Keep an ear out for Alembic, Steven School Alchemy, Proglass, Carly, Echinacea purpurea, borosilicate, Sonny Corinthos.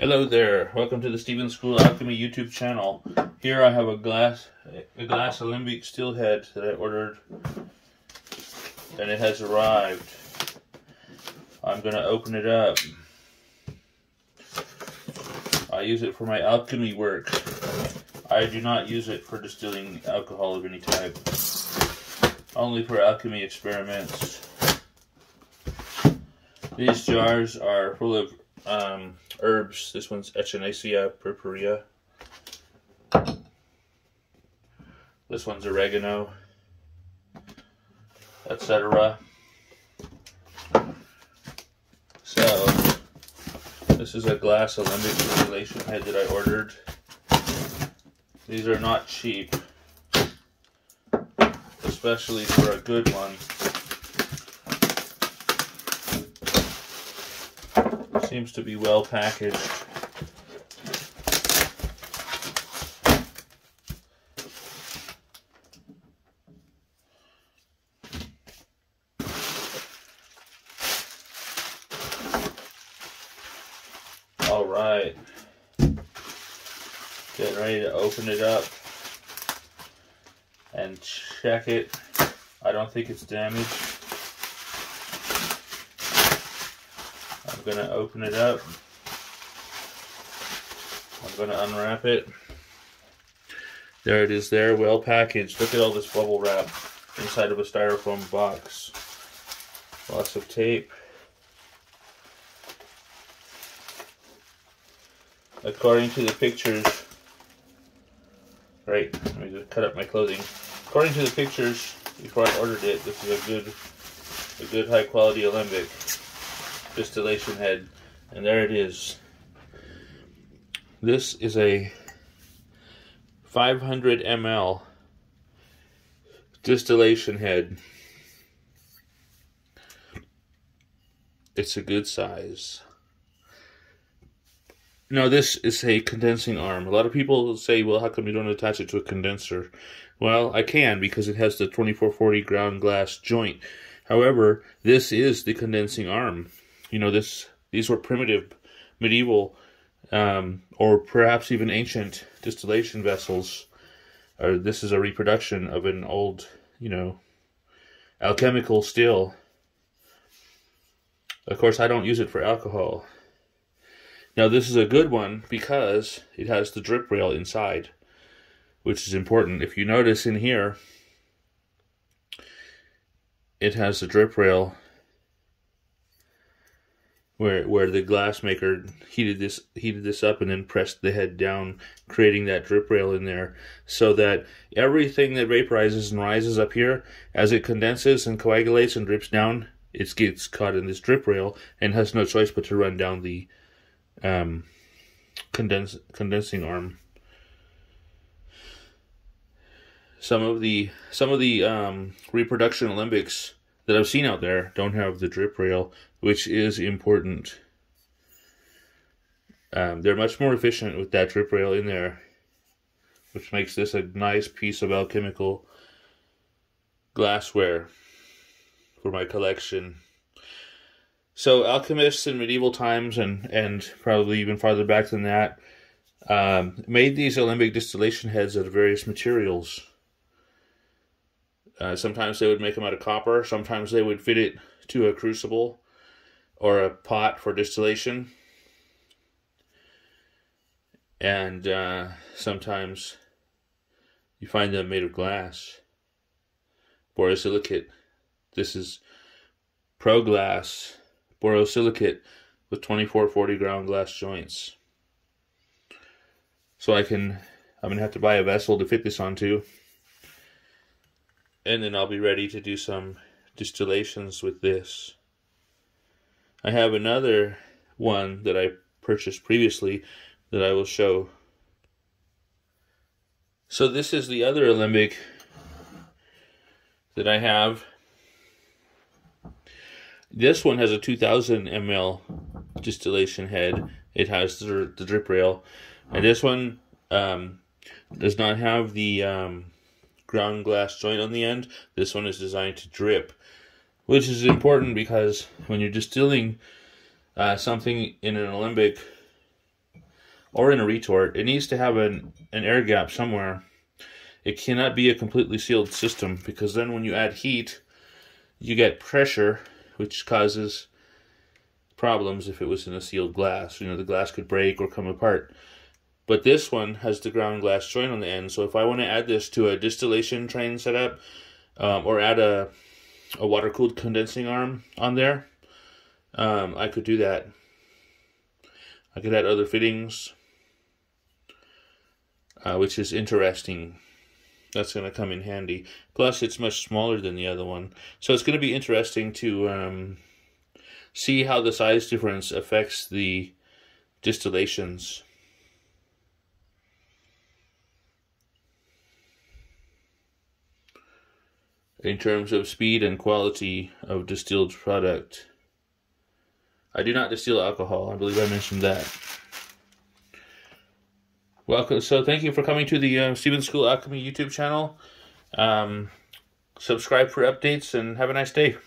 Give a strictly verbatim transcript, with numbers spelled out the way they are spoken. Hello there, welcome to the Steven School Alchemy YouTube channel. Here I have a glass, a glass Alembic steelhead that I ordered, and it has arrived. I'm going to open it up. I use it for my alchemy work. I do not use it for distilling alcohol of any type, only for alchemy experiments. These jars are full of um, herbs. This one's Echinacea purpurea. This one's oregano, et cetera. So, this is a glass alembic distillation head that I ordered. These are not cheap, especially for a good one. Seems to be well packaged. All right, getting ready to open it up and check it. I don't think it's damaged. I'm going to open it up, I'm going to unwrap it. There it is there, well packaged. Look at all this bubble wrap inside of a styrofoam box. Lots of tape. According to the pictures, right, let me just cut up my clothing. According to the pictures, before I ordered it, this is a good, a good high quality alembic distillation head, and there it is. This is a five hundred milliliter distillation head. It's a good size. Now, this is a condensing arm. A lot of people say, well, how come you don't attach it to a condenser? Well, I can, because it has the twenty-four forty ground glass joint. However, this is the condensing arm. You know, this these were primitive, medieval, um, or perhaps even ancient distillation vessels. Or this is a reproduction of an old, you know, alchemical still. Of course, I don't use it for alcohol. Now, this is a good one because it has the drip rail inside, which is important. If you notice in here, it has the drip rail where where the glass maker heated this heated this up and then pressed the head down, creating that drip rail in there, so that everything that vaporizes and rises up here, as it condenses and coagulates and drips down, it gets caught in this drip rail and has no choice but to run down the um, condens condensing arm. Some of the some of the um, reproduction alembics that I've seen out there don't have the drip rail, which is important. Um, they're much more efficient with that drip rail in there, which makes this a nice piece of alchemical glassware for my collection. So alchemists in medieval times, and, and probably even farther back than that, um, made these alembic distillation heads out of various materials. Uh, sometimes they would make them out of copper. Sometimes they would fit it to a crucible or a pot for distillation. And uh, sometimes you find them made of glass. Borosilicate. This is Proglass borosilicate with twenty-four forty ground glass joints. So I can, I'm going to have to buy a vessel to fit this onto. And then I'll be ready to do some distillations with this. I have another one that I purchased previously that I will show. So this is the other alembic that I have. This one has a two thousand milliliter distillation head. It has the, the drip rail. And this one um, does not have the... Um, ground glass joint on the end. This one is designed to drip, which is important because when you're distilling uh, something in an alembic, or in a retort, it needs to have an, an air gap somewhere. It cannot be a completely sealed system, because then when you add heat, you get pressure, which causes problems if it was in a sealed glass. You know, the glass could break or come apart. But this one has the ground glass joint on the end, so if I want to add this to a distillation train setup, um, or add a, a water-cooled condensing arm on there, um, I could do that. I could add other fittings, uh, which is interesting. That's going to come in handy. Plus, it's much smaller than the other one. So it's going to be interesting to um, see how the size difference affects the distillations. In terms of speed and quality of distilled product. I do not distill alcohol. I believe I mentioned that. Welcome. So thank you for coming to the uh, Steven School Alchemy YouTube channel. Um, subscribe for updates and have a nice day.